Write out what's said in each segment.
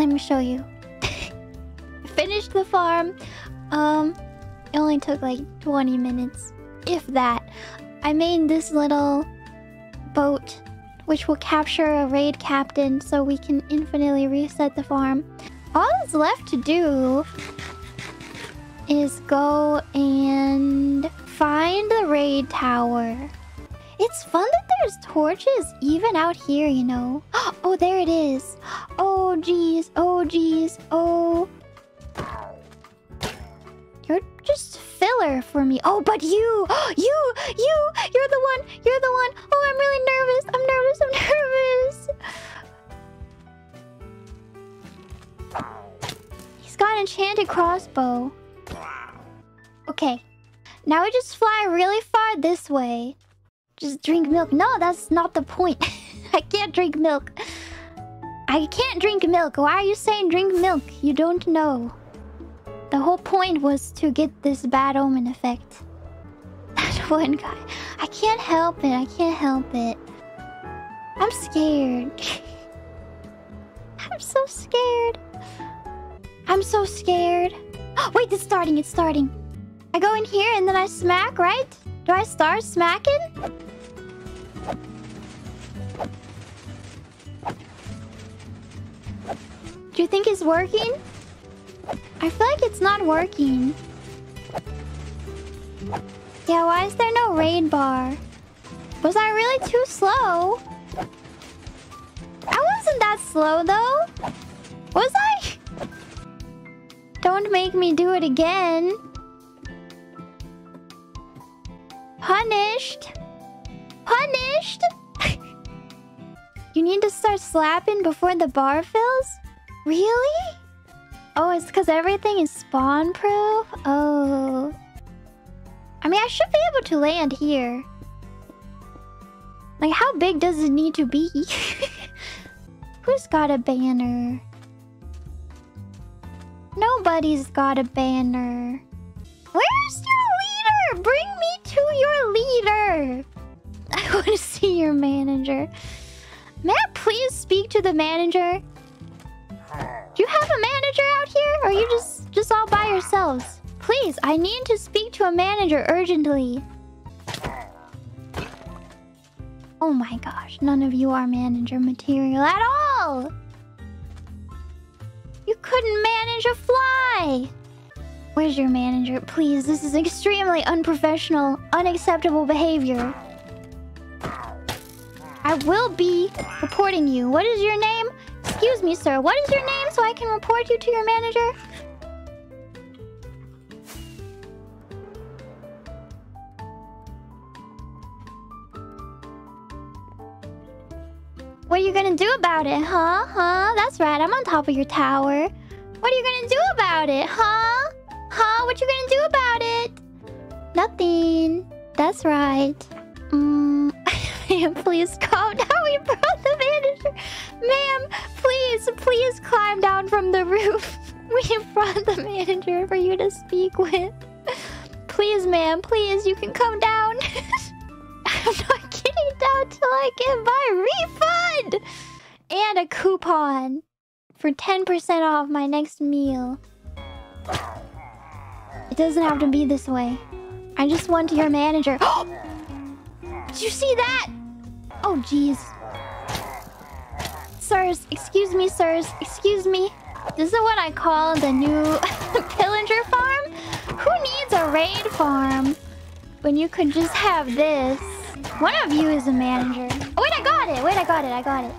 Let me show you. Finished the farm. It only took like 20 minutes, if that. I made this little boat, which will capture a raid captain so we can infinitely reset the farm. All that's left to do is go and find the raid tower. It's fun that there's torches even out here, you know. Oh, there it is. Oh, geez. Oh, geez. Oh. You're just filler for me. Oh, but you. You're the one. You're the one. Oh, I'm really nervous. I'm nervous. I'm nervous. He's got an enchanted crossbow. Okay. Now we just fly really far this way. Just drink milk. No, that's not the point. I can't drink milk. I can't drink milk. Why are you saying drink milk? You don't know. The whole point was to get this bad omen effect. That one guy. I can't help it. I can't help it. I'm scared. I'm so scared. I'm so scared. Oh, wait, it's starting. It's starting. I go in here and then I smack, right? Do I start smacking? Do you think it's working? I feel like it's not working. Yeah, why is there no raid bar? Was I really too slow? I wasn't that slow though. Was I? Don't make me do it again. Punished. Punished. You need to start slapping before the bar fills? Really? Oh, it's because everything is spawn proof? Oh. I mean, I should be able to land here. Like, how big does it need to be? Who's got a banner? Nobody's got a banner. Where's your leader? Bring me to your leader. I want to see your manager. May I please speak to the manager? Do you have a manager out here? Or are you just all by yourselves? Please, I need to speak to a manager urgently. Oh my gosh, none of you are manager material at all! You couldn't manage a fly! Where's your manager? Please, this is extremely unprofessional, unacceptable behavior. I will be reporting you. What is your name? Excuse me, sir. What is your name so I can report you to your manager? What are you gonna do about it, huh? Huh? That's right. I'm on top of your tower. What are you gonna do about it, huh? Huh? What you gonna do about it? Nothing. That's right. Ma'am, please calm down. We brought the manager. Ma'am, please climb down from the roof. We brought the manager for you to speak with. Please, ma'am, please, you can come down. I'm not getting down till I get my refund and a coupon for 10% off my next meal. It doesn't have to be this way. I just want your manager. Did you see that? Oh, jeez. Sirs, excuse me, sirs. Excuse me. This is what I call the new pillager farm. Who needs a raid farm when you could just have this? One of you is a manager. Oh, wait, I got it. Wait, I got it. I got it.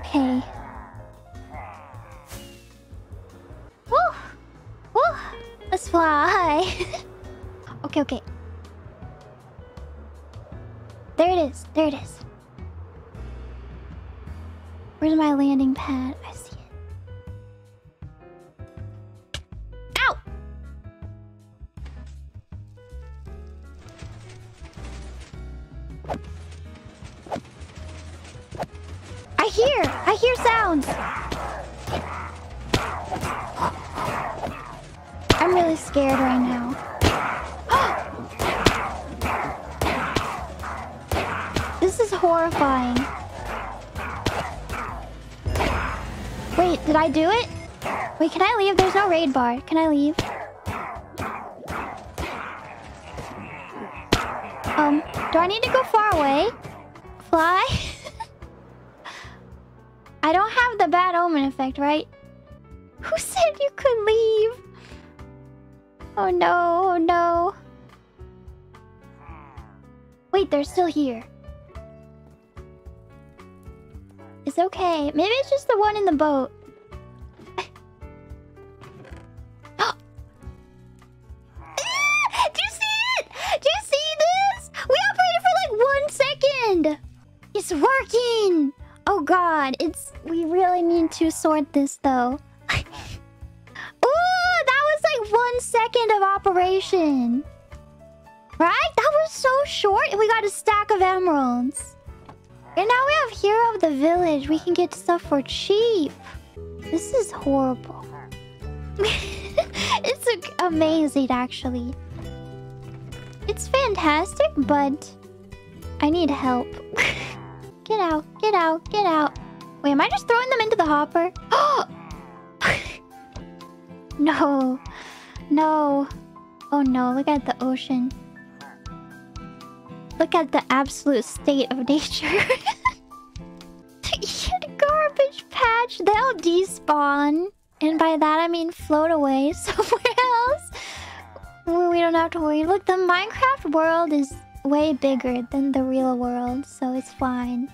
Okay. Woo! Woo! Let's fly. Okay, okay. There it is. There it is. Where's my landing pad? I see it. Ow! I hear sounds. I'm really scared right now. Horrifying. Wait, Wait, did I do it? Wait, can I leave? There's no raid bar. Can I leave? Do I need to go far away? Fly? I don't have the bad omen effect, right? Who said you could leave? Oh no, oh no. Wait, they're still here. It's okay. Maybe it's just the one in the boat. Ah! Do you see it? Do you see this? We operated for like 1 second. It's working. Oh god, it's... We really need to sort this though. Ooh, that was like 1 second of operation. Right? That was so short and we got a stack of emeralds. And now we have Hero of the Village. We can get stuff for cheap. This is horrible. It's amazing, actually. It's fantastic, but... I need help. Get out, get out, get out. Wait, am I just throwing them into the hopper? No. No. Oh no, look at the ocean. Look at the absolute state of nature. Garbage patch. They'll despawn. And by that, I mean float away somewhere else. We don't have to worry. Look, the Minecraft world is way bigger than the real world. So it's fine.